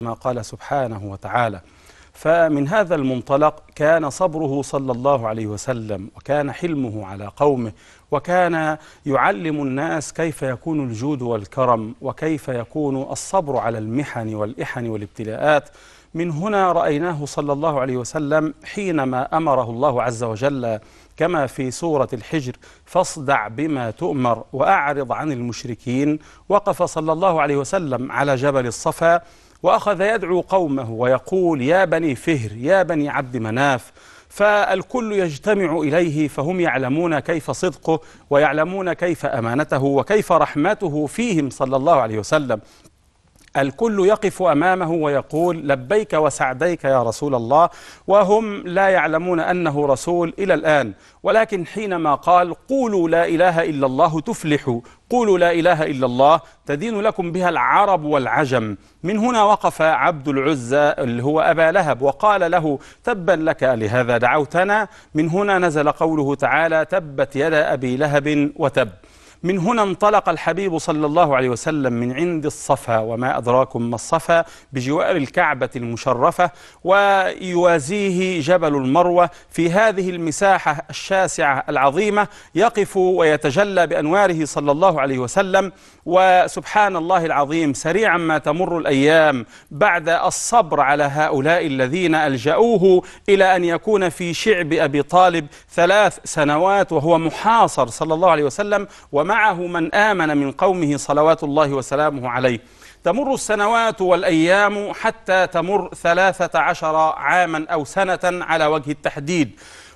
ما قال سبحانه وتعالى. فمن هذا المنطلق كان صبره صلى الله عليه وسلم، وكان حلمه على قومه، وكان يعلم الناس كيف يكون الجود والكرم، وكيف يكون الصبر على المحن والإحن والابتلاءات. من هنا رأيناه صلى الله عليه وسلم حينما أمره الله عز وجل كما في سورة الحجر: فاصدع بما تؤمر وأعرض عن المشركين. وقف صلى الله عليه وسلم على جبل الصفا وأخذ يدعو قومه ويقول: يا بني فهر، يا بني عبد مناف. فالكل يجتمع إليه، فهم يعلمون كيف صدقه ويعلمون كيف أمانته وكيف رحمته فيهم صلى الله عليه وسلم. الكل يقف أمامه ويقول: لبيك وسعديك يا رسول الله، وهم لا يعلمون أنه رسول إلى الآن. ولكن حينما قال: قولوا لا إله إلا الله تفلحوا، قولوا لا إله إلا الله تدين لكم بها العرب والعجم، من هنا وقف عبد العزة اللي هو أبا لهب وقال له: تبا لك لهذا دعوتنا. من هنا نزل قوله تعالى: تبت يدا أبي لهب وتب. من هنا انطلق الحبيب صلى الله عليه وسلم من عند الصفا، وما أدراكم ما الصفا، بجوار الكعبة المشرفة، ويوازيه جبل المروة. في هذه المساحة الشاسعة العظيمة يقف ويتجلى بأنواره صلى الله عليه وسلم. وسبحان الله العظيم، سريعا ما تمر الأيام بعد الصبر على هؤلاء الذين ألجأوه إلى أن يكون في شعب أبي طالب 3 سنوات وهو محاصر صلى الله عليه وسلم، ومعه من آمن من قومه صلوات الله وسلامه عليه. تمر السنوات والأيام حتى تمر 13 عاما أو سنة على وجه التحديد،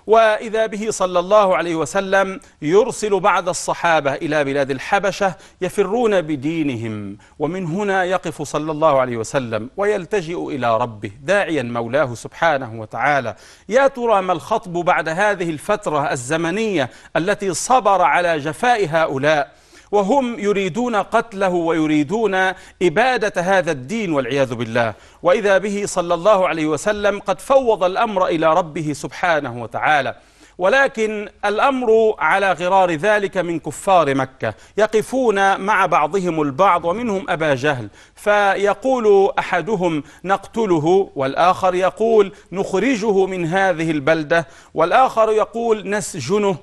وإذا به صلى الله عليه وسلم يرسل بعض الصحابة إلى بلاد الحبشة يفرون بدينهم. ومن هنا يقف صلى الله عليه وسلم ويلتجئ إلى ربه داعيا مولاه سبحانه وتعالى: يا ترى ما الخطب بعد هذه الفترة الزمنية التي صبر على جفاء هؤلاء، وهم يريدون قتله ويريدون إبادة هذا الدين والعياذ بالله. وإذا به صلى الله عليه وسلم قد فوض الأمر إلى ربه سبحانه وتعالى. ولكن الأمر على غرار ذلك من كفار مكة، يقفون مع بعضهم البعض، ومنهم أبا جهل، فيقول أحدهم: نقتله، والآخر يقول: نخرجه من هذه البلدة، والآخر يقول: نسجنه.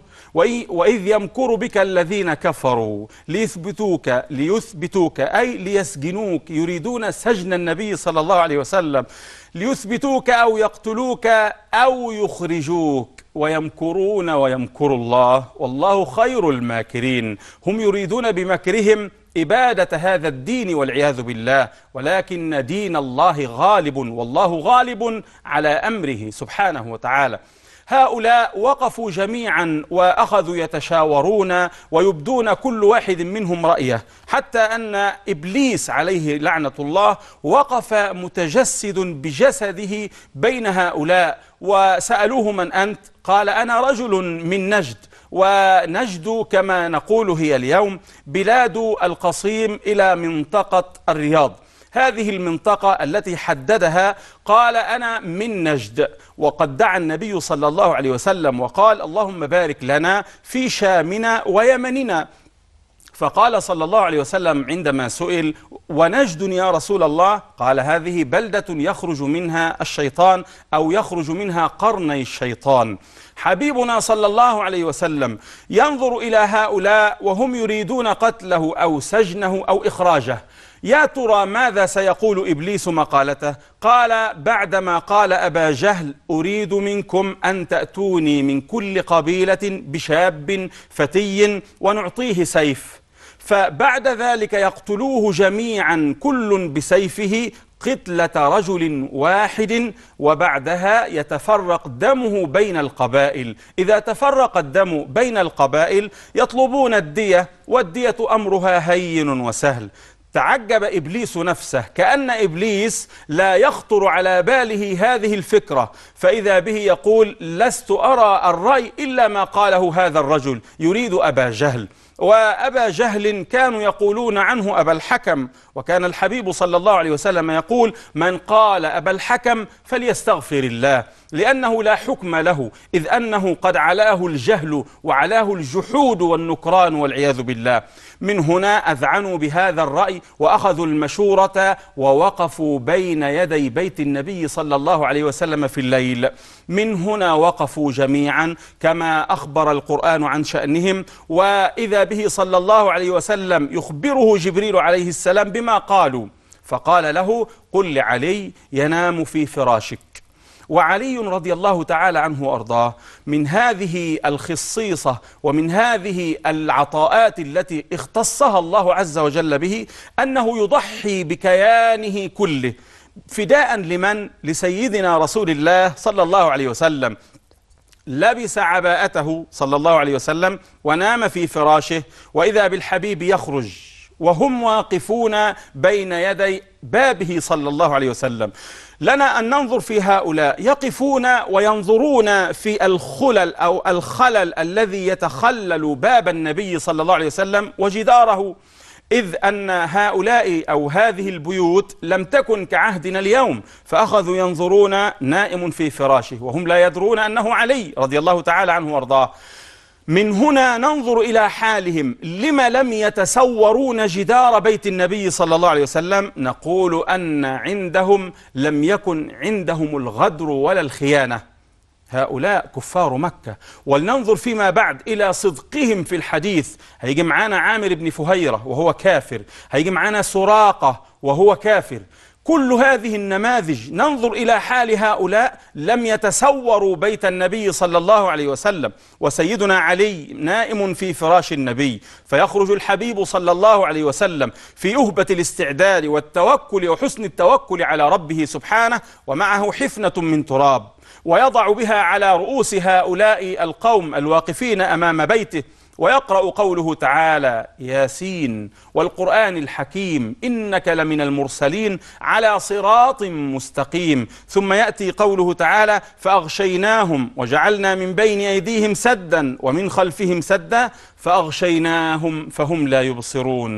وإذ يمكر بك الذين كفروا ليثبتوك أي ليسجنوك، يريدون سجن النبي صلى الله عليه وسلم، ليثبتوك أو يقتلوك أو يخرجوك. ويمكرون ويمكر الله والله خير الماكرين. هم يريدون بمكرهم إبادة هذا الدين والعياذ بالله، ولكن دين الله غالب، والله غالب على أمره سبحانه وتعالى. هؤلاء وقفوا جميعا وأخذوا يتشاورون ويبدون كل واحد منهم رأيه، حتى أن إبليس عليه لعنة الله وقف متجسد بجسده بين هؤلاء، وسألوه: من أنت؟ قال: أنا رجل من نجد. ونجد كما نقول هي اليوم بلاد القصيم إلى منطقة الرياض، هذه المنطقة التي حددها. قال: أنا من نجد. وقد دعا النبي صلى الله عليه وسلم وقال: اللهم بارك لنا في شامنا ويمننا. فقال صلى الله عليه وسلم عندما سئل: ونجد يا رسول الله؟ قال: هذه بلدة يخرج منها الشيطان، أو يخرج منها قرني الشيطان. حبيبنا صلى الله عليه وسلم ينظر إلى هؤلاء وهم يريدون قتله أو سجنه أو إخراجه. يا ترى ماذا سيقول إبليس مقالته؟ قال بعدما قال أبا جهل: أريد منكم أن تأتوني من كل قبيلة بشاب فتي ونعطيه سيف، فبعد ذلك يقتلوه جميعا كل بسيفه قتلة رجل واحد، وبعدها يتفرق دمه بين القبائل. إذا تفرق الدم بين القبائل يطلبون الدية، والدية أمرها هين وسهل. تعجب إبليس نفسه، كأن إبليس لا يخطر على باله هذه الفكرة. فإذا به يقول: لست أرى الرأي إلا ما قاله هذا الرجل، يريد أبا جهل. وأبا جهل كانوا يقولون عنه أبا الحكم، وكان الحبيب صلى الله عليه وسلم يقول: من قال أبا الحكم فليستغفر الله، لأنه لا حكم له، إذ أنه قد علاه الجهل وعلاه الجحود والنكران والعياذ بالله. من هنا أذعنوا بهذا الرأي وأخذوا المشورة ووقفوا بين يدي بيت النبي صلى الله عليه وسلم في الليل. من هنا وقفوا جميعا كما أخبر القرآن عن شأنهم، وإذا به صلى الله عليه وسلم يخبره جبريل عليه السلام بما قالوا، فقال له: قل لعلي ينام في فراشك. وعلي رضي الله تعالى عنه وأرضاه من هذه الخصيصة ومن هذه العطاءات التي اختصها الله عز وجل به أنه يضحي بكيانه كله فداء لمن؟ لسيدنا رسول الله صلى الله عليه وسلم. لبس عباءته صلى الله عليه وسلم ونام في فراشه، وإذا بالحبيب يخرج وهم واقفون بين يدي بابه صلى الله عليه وسلم. لنا أن ننظر في هؤلاء، يقفون وينظرون في الخلل أو الخلل الذي يتخلل باب النبي صلى الله عليه وسلم وجداره، إذ أن هؤلاء أو هذه البيوت لم تكن كعهدنا اليوم، فأخذوا ينظرون نائم في فراشه وهم لا يدرون أنه علي رضي الله تعالى عنه وارضاه. من هنا ننظر إلى حالهم، لما لم يتسورون جدار بيت النبي صلى الله عليه وسلم؟ نقول أن عندهم لم يكن عندهم الغدر ولا الخيانة. هؤلاء كفار مكة، ولننظر فيما بعد إلى صدقهم في الحديث. هيجي معانا عامر بن فهيرة وهو كافر، هيجي معانا سراقة وهو كافر، كل هذه النماذج ننظر إلى حال هؤلاء لم يتسوروا بيت النبي صلى الله عليه وسلم. وسيدنا علي نائم في فراش النبي، فيخرج الحبيب صلى الله عليه وسلم في أهبة الاستعداد والتوكل وحسن التوكل على ربه سبحانه، ومعه حفنة من تراب، ويضع بها على رؤوس هؤلاء القوم الواقفين أمام بيته، ويقرأ قوله تعالى: ياسين والقرآن الحكيم إنك لمن المرسلين، على صراط مستقيم. ثم يأتي قوله تعالى: فأغشيناهم وجعلنا من بين أيديهم سدا ومن خلفهم سدا فأغشيناهم فهم لا يبصرون.